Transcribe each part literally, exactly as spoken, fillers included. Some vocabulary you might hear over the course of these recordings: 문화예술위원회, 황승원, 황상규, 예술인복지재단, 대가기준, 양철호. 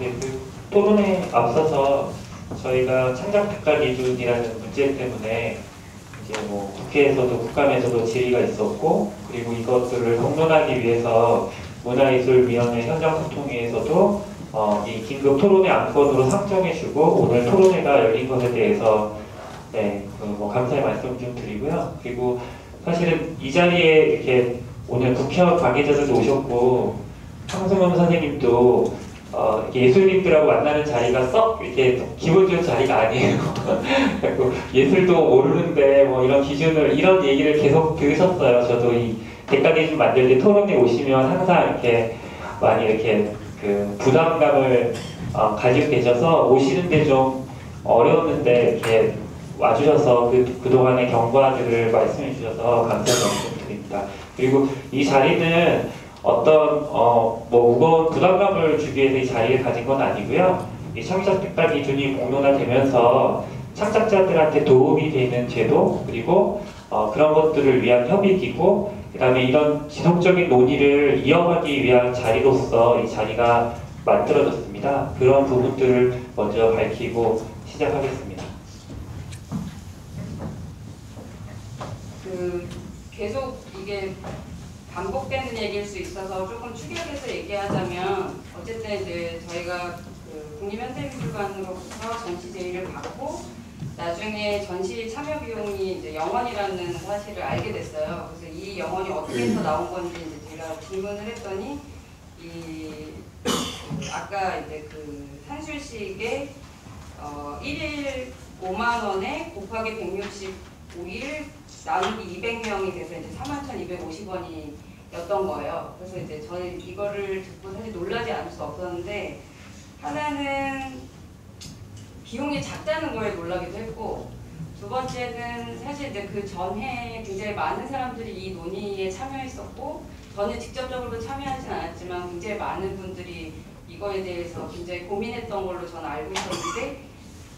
네, 그 토론에 앞서서 저희가 창작평가기준이라는 문제 때문에 이제 뭐 국회에서도 국감에서도 질의가 있었고, 그리고 이것들을 공론하기 위해서 문화예술위원회 현장소통위에서도 어, 이 긴급 토론의 안건으로 상정해주고 오늘 토론회가 열린 것에 대해서 네, 그 뭐 감사의 말씀 좀 드리고요. 그리고 사실은 이 자리에 이렇게 오늘 국회의원 관계자들도 오셨고 황승원 선생님도 어, 예술인들하고 만나는 자리가 썩 이렇게 기분 좋은 자리가 아니에요. 예술도 모르는데 뭐 이런 기준을, 이런 얘기를 계속 들으셨어요. 저도 이 대가기준 만들 때 토론에 오시면 항상 이렇게 많이 이렇게 그 부담감을 어, 가지고 계셔서 오시는데 좀 어려웠는데 이렇게 와주셔서 그, 그동안의 경과들을 말씀해 주셔서 감사의 말씀 드립니다. 그리고 이 자리는 어떤 어, 뭐 무거운 부담감을 주기 위해서 이 자리를 가진 건 아니고요. 이 창작평가 기준이 공론화되면서 창작자들한테 도움이 되는 제도, 그리고 어, 그런 것들을 위한 협의기고, 그 다음에 이런 지속적인 논의를 이어가기 위한 자리로서 이 자리가 만들어졌습니다. 그런 부분들을 먼저 밝히고 시작하겠습니다. 그 계속 이게 반복되는 얘기일 수 있어서 조금 축약해서 얘기하자면, 어쨌든 이제 저희가 그 국립현대미술관으로부터 전시 제의를 받고 나중에 전시 참여 비용이 이제 영원이라는 사실을 알게 됐어요. 그래서 이 영원이 어떻게 해서 나온 건지 이제 제가 질문을 했더니, 이 그 아까 이제 그 산술식에 어 일 일 오만 원에 곱하기 백육십오 일 나누기 이백 명이 돼서 이제 사만 천이백오십 원이었던 거예요. 그래서 이제 저는 이거를 듣고 사실 놀라지 않을 수 없었는데, 하나는 비용이 작다는 거에 놀라기도 했고, 두 번째는 사실 이제 그 전에 굉장히 많은 사람들이 이 논의에 참여했었고, 저는 직접적으로 참여하진 않았지만 굉장히 많은 분들이 이거에 대해서 굉장히 고민했던 걸로 저는 알고 있었는데,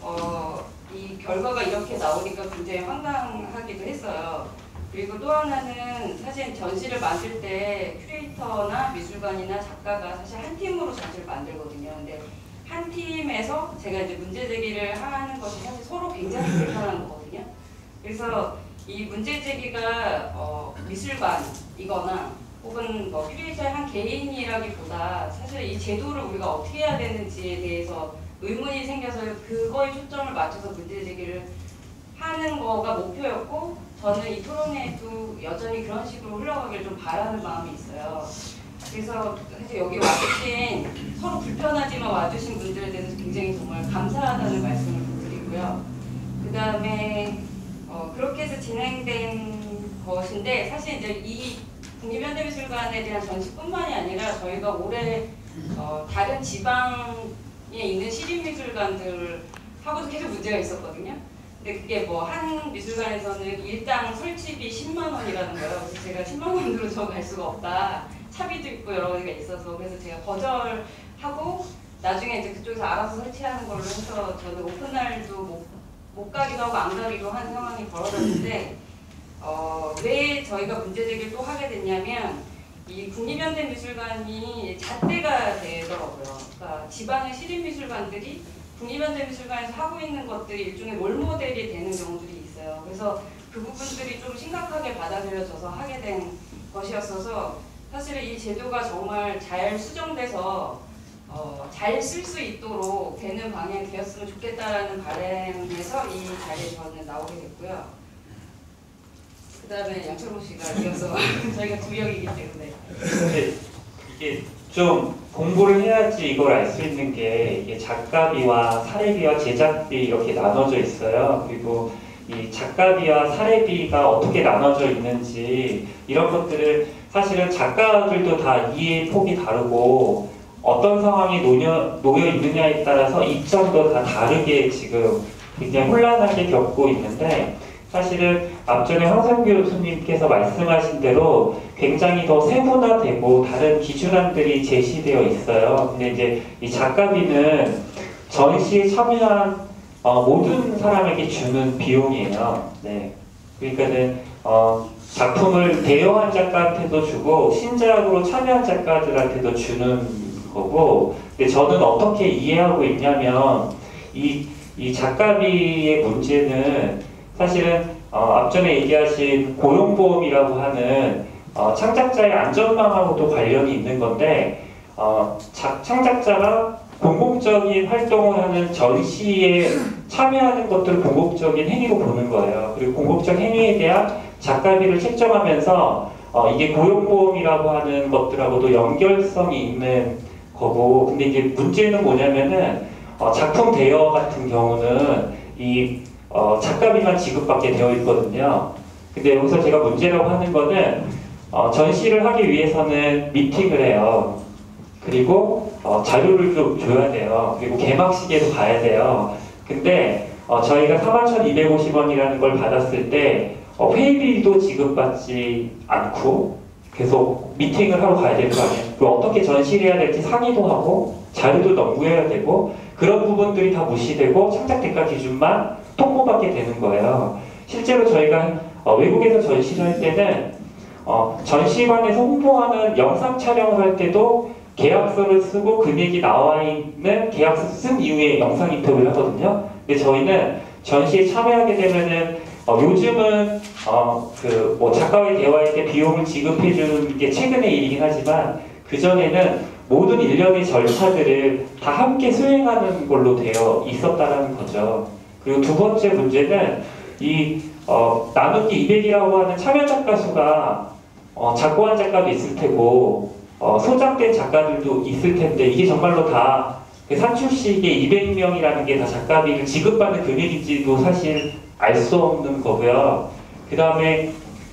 어, 이 결과가 이렇게 나오니까 굉장히 황당하기도 했어요. 그리고 또 하나는 사실 전시를 만들 때 큐레이터나 미술관이나 작가가 사실 한 팀으로 전시를 만들거든요. 근데 한 팀에서 제가 이제 문제 제기를 하는 것이 사실 서로 굉장히 불편한 거거든요. 그래서 이 문제 제기가 어, 미술관이거나 혹은 뭐 큐레이터의 한 개인이라기보다 사실 이 제도를 우리가 어떻게 해야 되는지에 대해서 의문이 생겨서 그거에 초점을 맞춰서 문제제기를 하는 거가 목표였고, 저는 이 토론회도 여전히 그런 식으로 흘러가길 좀 바라는 마음이 있어요. 그래서 사실 여기 와주신, 서로 불편하지만 와주신 분들에 대해서 굉장히 정말 감사하다는 말씀을 드리고요. 그 다음에 어 그렇게 해서 진행된 것인데, 사실 이제 이 국립현대미술관에 대한 전시뿐만이 아니라 저희가 올해 어 다른 지방 예, 있는 시립미술관들하고도 계속 문제가 있었거든요. 근데 그게 뭐 한 미술관에서는 일당 설치비 십만 원이라는 거예요. 그래서 제가 십만 원으로 저 갈 수가 없다. 차비도 있고 여러 가지가 있어서, 그래서 제가 거절하고 나중에 이제 그쪽에서 알아서 설치하는 걸로 해서 저는 오픈날도 못, 못 가기도 하고 안 가기도 한 상황이 벌어졌는데, 어, 왜 저희가 문제제기를 또 하게 됐냐면, 이 국립현대미술관이 잣대가 되더라고요. 그러니까 지방의 시립미술관들이 국립현대미술관에서 하고 있는 것들이 일종의 롤모델이 되는 경우들이 있어요. 그래서 그 부분들이 좀 심각하게 받아들여져서 하게 된 것이었어서, 사실 이 제도가 정말 잘 수정돼서 어, 잘 쓸 수 있도록 되는 방향이 되었으면 좋겠다라는 바람에서 이 자리에 저는 나오게 됐고요. 그 다음에 양철호 씨가 이어서 저희가 두 명이기 때문에. 근데 이게 좀 공부를 해야지 이걸 알 수 있는 게, 이게 작가비와 사례비와 제작비 이렇게 나눠져 있어요. 그리고 이 작가비와 사례비가 어떻게 나눠져 있는지, 이런 것들을 사실은 작가들도 다 이해 폭이 다르고 어떤 상황이 놓여, 놓여 있느냐에 따라서 이점도 다 다르게 지금 굉장히 혼란하게 겪고 있는데, 사실은 앞전에 황상규 교수님께서 말씀하신 대로 굉장히 더 세분화되고 다른 기준안들이 제시되어 있어요. 근데 이제 이 작가비는 전시에 참여한 어, 모든 사람에게 주는 비용이에요. 네. 그러니까는 어, 작품을 대여한 작가한테도 주고 신작으로 참여한 작가들한테도 주는 거고, 근데 저는 어떻게 이해하고 있냐면 이, 이 작가비의 문제는 사실은 어, 앞전에 얘기하신 고용보험이라고 하는 어, 창작자의 안전망하고도 관련이 있는 건데, 어, 자, 창작자가 공공적인 활동을 하는 전시에 참여하는 것들을 공공적인 행위로 보는 거예요. 그리고 공공적 행위에 대한 작가비를 책정하면서 어, 이게 고용보험이라고 하는 것들하고도 연결성이 있는 거고, 근데 이제 문제는 뭐냐면은 어, 작품 대여 같은 경우는 이 어, 작가비만 지급받게 되어 있거든요. 근데 여기서 제가 문제라고 하는 거는 어, 전시를 하기 위해서는 미팅을 해요. 그리고 어, 자료를 좀 줘야 돼요. 그리고 개막식에도 가야 돼요. 근데 어, 저희가 사만 천이백오십 원이라는 걸 받았을 때 어, 회의비도 지급받지 않고 계속 미팅을 하러 가야 될 거 아니에요. 그리고 어떻게 전시를 해야 될지 상의도 하고 자료도 넘구해야 되고, 그런 부분들이 다 무시되고 창작 대가 기준만 통보받게 되는 거예요. 실제로 저희가 어, 외국에서 전시를 할 때는 어, 전시관에서 홍보하는 영상 촬영을 할 때도 계약서를 쓰고 금액이 나와 있는 계약서 쓴 이후에 영상 인터뷰를 하거든요. 근데 저희는 전시에 참여하게 되면은 어, 요즘은 어, 그 뭐 작가와의 대화할 때 비용을 지급해 주는 게 최근의 일이긴 하지만, 그 전에는 모든 일련의 절차들을 다 함께 수행하는 걸로 되어 있었다라는 거죠. 그리고 두 번째 문제는 이 어, 나누기 이백이라고 하는 참여 작가 수가 어, 작고한 작가도 있을 테고 어, 소장된 작가들도 있을 텐데, 이게 정말로 다 산출식의 이백 명이라는 게 다 작가비를 지급받는 금액인지도 사실 알 수 없는 거고요. 그 다음에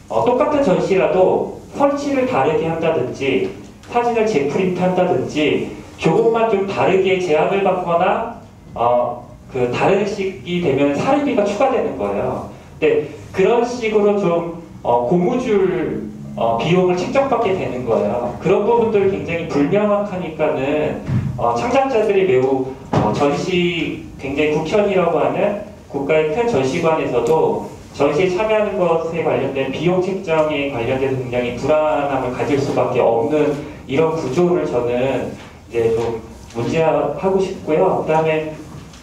어, 똑같은 전시라도 설치를 다르게 한다든지 사진을 재프린트 한다든지 조금만 좀 다르게 제안을 받거나 어, 그 다른 식이 되면 사례비가 추가되는 거예요. 근데 그런 식으로 좀 어, 고무줄 어, 비용을 책정받게 되는 거예요. 그런 부분들 굉장히 불명확하니까는 어, 창작자들이 매우 어, 전시 굉장히 국현이라고 하는 국가의 큰 전시관에서도 전시에 참여하는 것에 관련된 비용 책정에 관련돼서 굉장히 불안함을 가질 수밖에 없는 이런 구조를 저는 이제 좀 문제하고 싶고요. 그다음에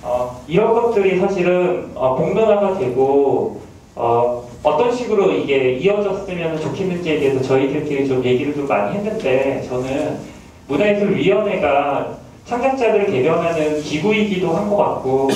어, 이런 것들이 사실은 어, 공론화가 되고 어, 어떤 식으로 이게 이어졌으면 좋겠는지에 대해서 저희들끼리 좀 얘기를 좀 많이 했는데, 저는 문화예술위원회가 창작자들을 개명하는 기구이기도 한 것 같고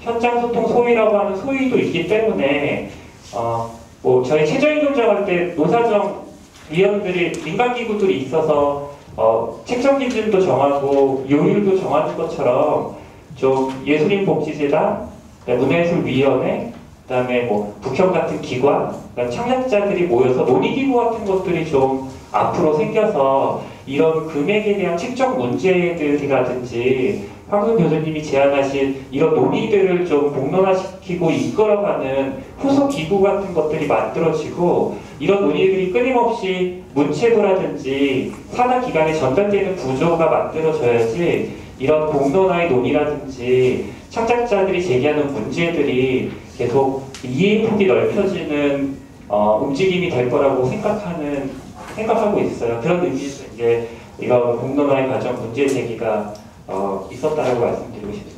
현장소통 소위라고 하는 소위도 있기 때문에 어, 뭐 저희 최저임금정할 때 노사정 위원들이 민간기구들이 있어서 어, 책정기준도 정하고 요율도 정하는 것처럼 좀 예술인복지재단, 문화예술위원회, 그 다음에 뭐 북형 같은 기관, 창작자들이 모여서 논의기구 같은 것들이 좀 앞으로 생겨서 이런 금액에 대한 책정 문제들이라든지 황금 교수님이 제안하신 이런 논의들을 좀 공론화시키고 이끌어가는 후속 기구 같은 것들이 만들어지고, 이런 논의들이 끊임없이 문체부라든지 산하기관에 전달되는 구조가 만들어져야지 이런 공론화의 논의라든지 창작자들이 제기하는 문제들이 계속 이해 폭이 넓혀지는 어, 움직임이 될 거라고 생각하는, 생각하고 있어요. 그런 의미에서 이제 이런 공론화의 과정 문제 제기가 어, 있었다라고 말씀드리고 싶습니다.